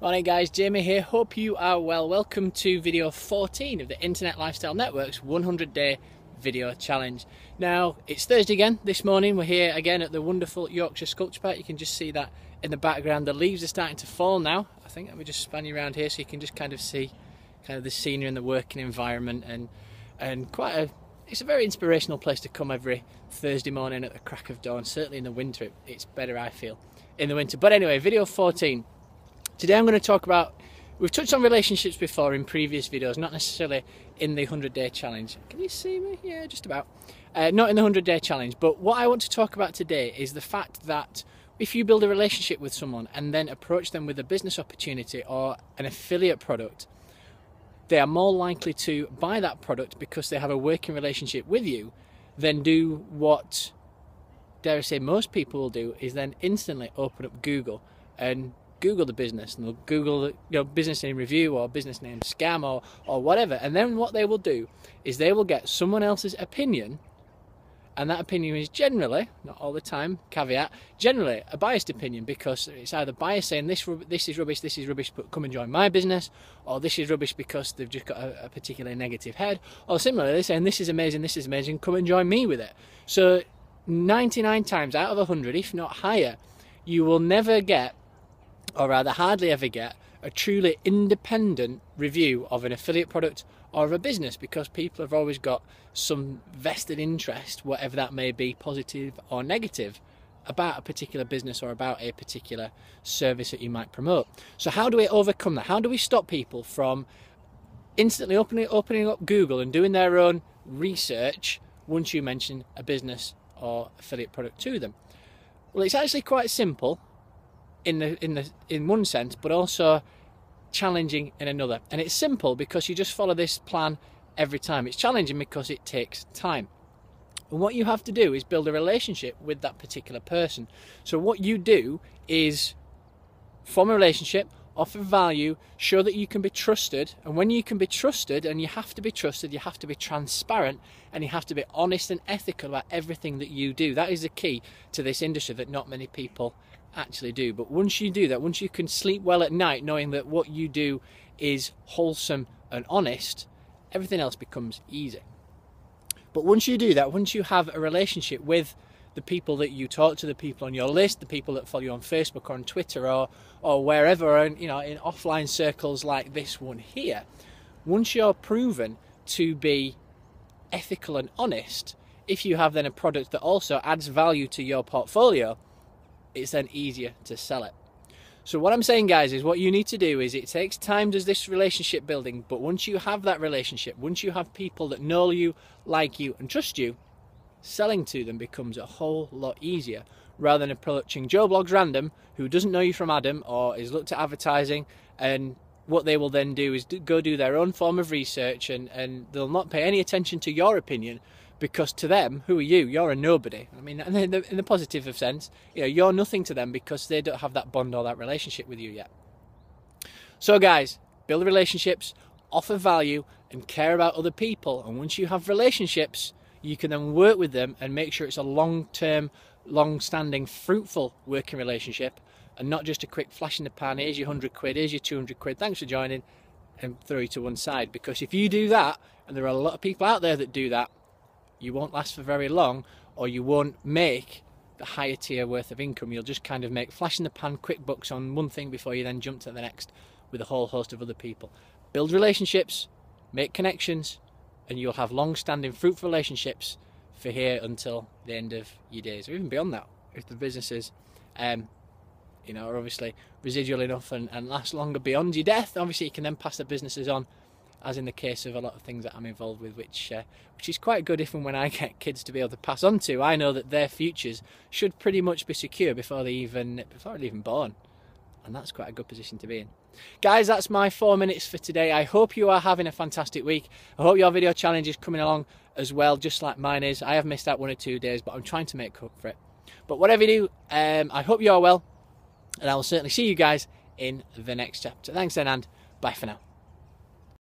Right guys, Jamie here, hope you are well. Welcome to video 14 of the Internet Lifestyle Network's 100 Day Video Challenge. Now, it's Thursday again this morning, we're here again at the wonderful Yorkshire Sculpture Park. You can just see that in the background, the leaves are starting to fall now. I think, let me just span you around here so you can just kind of see the scenery and the working environment and it's a very inspirational place to come every Thursday morning at the crack of dawn. Certainly in the winter, it's better I feel, in the winter. But anyway, video 14. Today I'm going to talk about, we've touched on relationships before in previous videos, not necessarily in the 100 Day Challenge. Can you see me? Yeah, just about. Not in the 100 Day Challenge, but what I want to talk about today is the fact that if you build a relationship with someone and then approach them with a business opportunity or an affiliate product, they are more likely to buy that product because they have a working relationship with you than do what, dare I say, most people will do, is then instantly open up Google and Google the business, and they'll Google business name review or business name scam or whatever, and then what they will do is they will get someone else's opinion, and that opinion is generally, not all the time, caveat, generally a biased opinion, because it's either biased saying this is rubbish but come and join my business, or this is rubbish because they've just got a particularly negative head, or similarly saying this is amazing, come and join me with it. So 99 times out of 100, if not higher, you will never get, or rather hardly ever get, a truly independent review of an affiliate product or of a business, because people have always got some vested interest, whatever that may be, positive or negative, about a particular business or about a particular service that you might promote. So how do we overcome that? How do we stop people from instantly opening up Google and doing their own research once you mention a business or affiliate product to them? Well, it's actually quite simple in one sense, but also challenging in another. And it's simple because you just follow this plan every time. It's challenging because it takes time. And what you have to do is build a relationship with that particular person. So what you do is form a relationship, offer value, show that you can be trusted. And when you can be trusted, and you have to be trusted, you have to be transparent, and you have to be honest and ethical about everything that you do. That is the key to this industry that not many people actually do. But once you do that, once you can sleep well at night knowing that what you do is wholesome and honest, everything else becomes easy. But once you do that, once you have a relationship with the people that you talk to, the people on your list, the people that follow you on Facebook or on Twitter or wherever, or in offline circles like this one here, once you're proven to be ethical and honest, if you have then a product that also adds value to your portfolio, it's then easier to sell it. So what I'm saying, guys, is what you need to do is, it takes time does this relationship building, but once you have that relationship, once you have people that know you, like you and trust you, selling to them becomes a whole lot easier, rather than approaching Joe Blogs Random, who doesn't know you from Adam or is looked at advertising, and what they will then do is go do their own form of research, and they'll not pay any attention to your opinion, because to them, who are you? You're a nobody. I mean, in the positive of sense, you're nothing to them, because they don't have that bond or that relationship with you yet. So guys, build relationships, offer value, and care about other people. And once you have relationships, you can then work with them and make sure it's a long-term, long-standing, fruitful working relationship, and not just a quick flash in the pan, here's your 100 quid, here's your 200 quid, thanks for joining, and throw you to one side. Because if you do that, and there are a lot of people out there that do that, you won't last for very long, or you won't make the higher tier worth of income. You'll just kind of make flash in the pan, quick bucks on one thing before you then jump to the next with a whole host of other people. Build relationships, make connections, and you'll have long-standing, fruitful relationships for here until the end of your days, or even beyond that, if the businesses are obviously residual enough and last longer beyond your death. Obviously, you can then pass the businesses on, as in the case of a lot of things that I'm involved with, which is quite good if and when I get kids to be able to pass on to. I know that their futures should pretty much be secure before they're even born, and that's quite a good position to be in. Guys, that's my 4 minutes for today. I hope you are having a fantastic week. I hope your video challenge is coming along as well, just like mine is. I have missed out 1 or 2 days, but I'm trying to make up for it. But whatever you do, I hope you are well, and I will certainly see you guys in the next chapter. Thanks then, and bye for now.